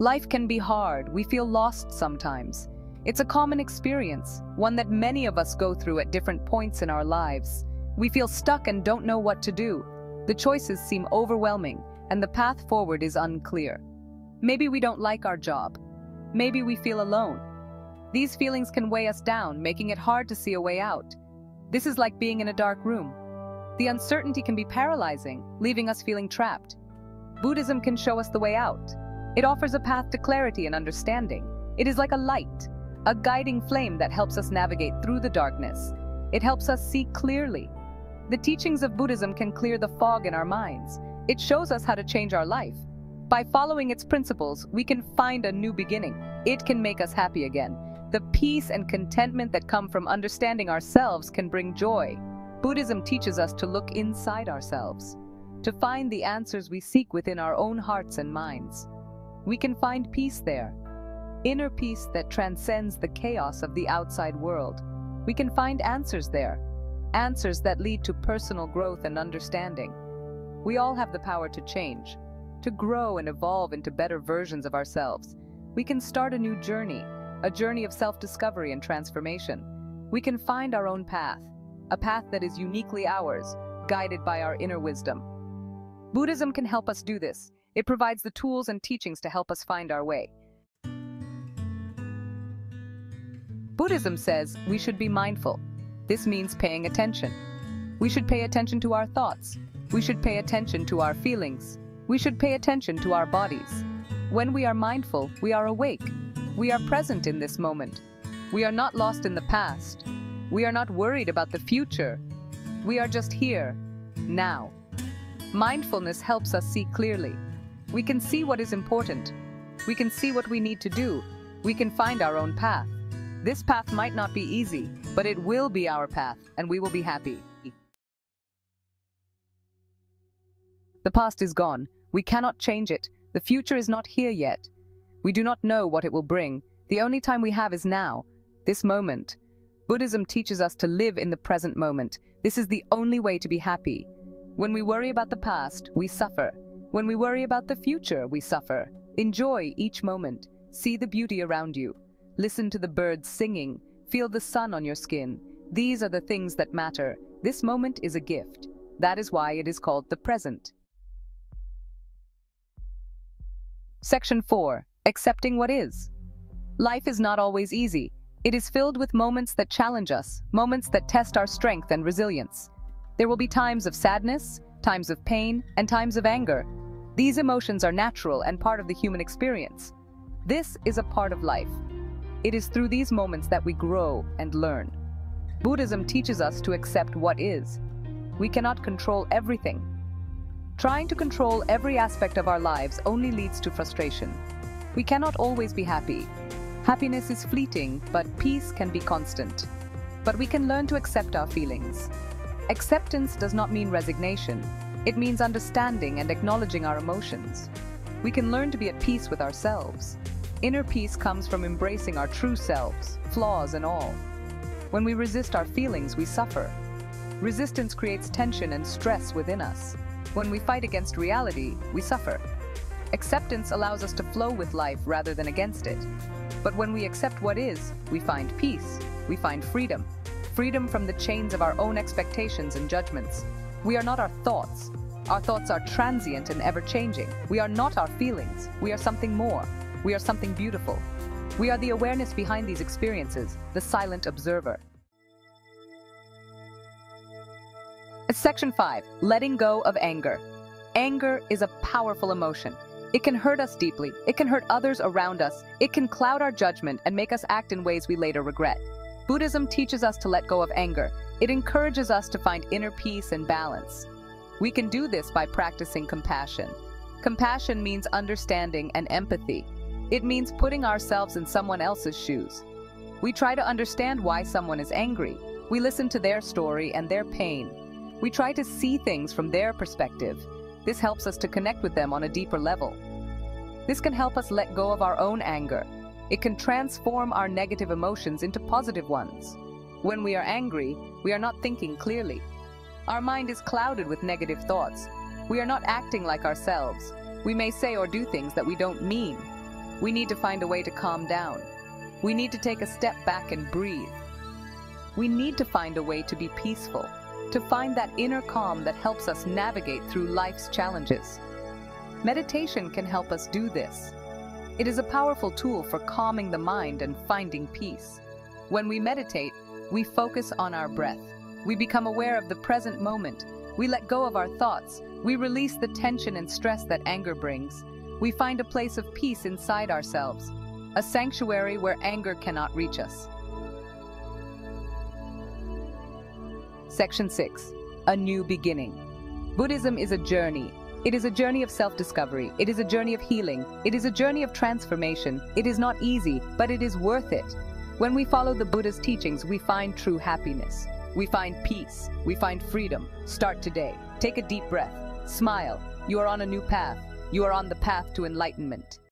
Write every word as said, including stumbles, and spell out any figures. Life can be hard, we feel lost sometimes. It's a common experience, one that many of us go through at different points in our lives. We feel stuck and don't know what to do. The choices seem overwhelming, and the path forward is unclear. Maybe we don't like our job. Maybe we feel alone. These feelings can weigh us down, making it hard to see a way out. This is like being in a dark room. The uncertainty can be paralyzing, leaving us feeling trapped. Buddhism can show us the way out. It offers a path to clarity and understanding. It is like a light, a guiding flame that helps us navigate through the darkness. It helps us see clearly. The teachings of Buddhism can clear the fog in our minds. It shows us how to change our life. By following its principles, we can find a new beginning. It can make us happy again. The peace and contentment that come from understanding ourselves can bring joy. Buddhism teaches us to look inside ourselves, to find the answers we seek within our own hearts and minds. We can find peace there, inner peace that transcends the chaos of the outside world. We can find answers there, answers that lead to personal growth and understanding. We all have the power to change, to grow and evolve into better versions of ourselves. We can start a new journey, a journey of self-discovery and transformation. We can find our own path, a path that is uniquely ours, guided by our inner wisdom. Buddhism can help us do this. It provides the tools and teachings to help us find our way. Buddhism says we should be mindful. This means paying attention. We should pay attention to our thoughts. We should pay attention to our feelings. We should pay attention to our bodies. When we are mindful, we are awake. We are present in this moment. We are not lost in the past. We are not worried about the future. We are just here, now. Mindfulness helps us see clearly. We can see what is important. We can see what we need to do. We can find our own path. This path might not be easy, but it will be our path, and we will be happy. The past is gone. We cannot change it. The future is not here yet. We do not know what it will bring. The only time we have is now, this moment. Buddhism teaches us to live in the present moment. This is the only way to be happy. When we worry about the past, we suffer. When we worry about the future, we suffer. Enjoy each moment. See the beauty around you. Listen to the birds singing. Feel the sun on your skin. These are the things that matter. This moment is a gift. That is why it is called the present. Section four. Accepting what is. Life is not always easy. It is filled with moments that challenge us, moments that test our strength and resilience. There will be times of sadness, times of pain, and times of anger. These emotions are natural and part of the human experience. This is a part of life. It is through these moments that we grow and learn. Buddhism teaches us to accept what is. We cannot control everything. Trying to control every aspect of our lives only leads to frustration. We cannot always be happy. Happiness is fleeting, but peace can be constant. But we can learn to accept our feelings. Acceptance does not mean resignation. It means understanding and acknowledging our emotions. We can learn to be at peace with ourselves. Inner peace comes from embracing our true selves, flaws and all. When we resist our feelings, we suffer. Resistance creates tension and stress within us. When we fight against reality, we suffer. Acceptance allows us to flow with life rather than against it. But when we accept what is, we find peace. We find freedom. Freedom from the chains of our own expectations and judgments. We are not our thoughts. Our thoughts are transient and ever-changing. We are not our feelings. We are something more. We are something beautiful. We are the awareness behind these experiences, the silent observer. Section five. Letting go of anger. Anger is a powerful emotion. It can hurt us deeply. It can hurt others around us. It can cloud our judgment and make us act in ways we later regret. Buddhism teaches us to let go of anger. It encourages us to find inner peace and balance. We can do this by practicing compassion. Compassion means understanding and empathy. It means putting ourselves in someone else's shoes. We try to understand why someone is angry. We listen to their story and their pain. We try to see things from their perspective. This helps us to connect with them on a deeper level. This can help us let go of our own anger. It can transform our negative emotions into positive ones. When we are angry, we are not thinking clearly. Our mind is clouded with negative thoughts. We are not acting like ourselves. We may say or do things that we don't mean. We need to find a way to calm down. We need to take a step back and breathe. We need to find a way to be peaceful, to find that inner calm that helps us navigate through life's challenges. Meditation can help us do this. It is a powerful tool for calming the mind and finding peace. When we meditate, we focus on our breath. We become aware of the present moment. We let go of our thoughts. We release the tension and stress that anger brings. We find a place of peace inside ourselves, a sanctuary where anger cannot reach us. Section six. A New Beginning. Buddhism is a journey. It is a journey of self-discovery. It is a journey of healing. It is a journey of transformation. It is not easy, but it is worth it. When we follow the Buddha's teachings, we find true happiness. We find peace. We find freedom. Start today. Take a deep breath. Smile. You are on a new path. You are on the path to enlightenment.